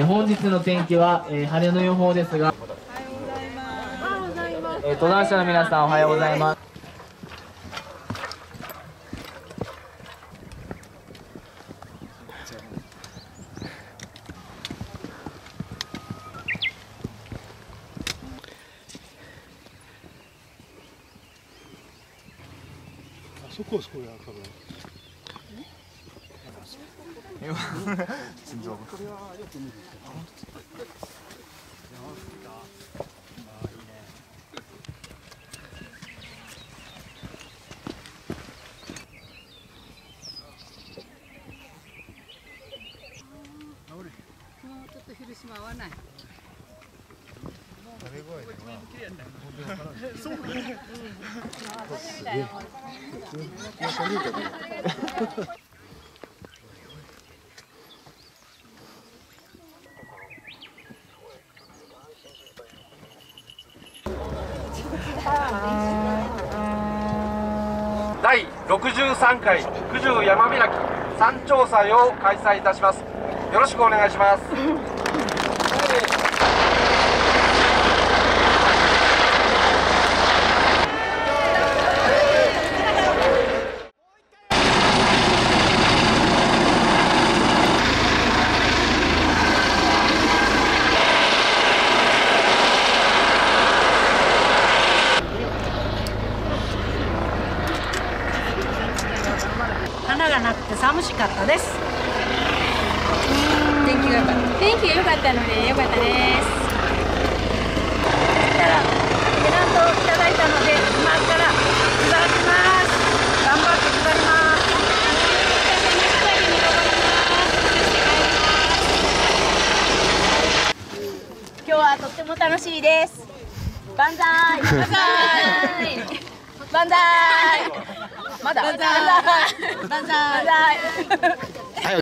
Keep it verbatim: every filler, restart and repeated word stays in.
えー、本日の天気は、えー、晴れの予報ですが、登山者の皆さんおはようございます。そこそこやかぶ。心臓。だいろくじゅうさんかい九十山開き山頂祭を開催いたします。よろしくお願いします。楽しかったです。天気が良かった。天気が良かったので良かったです。そしたらペナントをいただいたので今から下ります。頑張って下ります。今日はとっても楽しいです。万歳。万歳。万歳。まだ。万歳。万歳。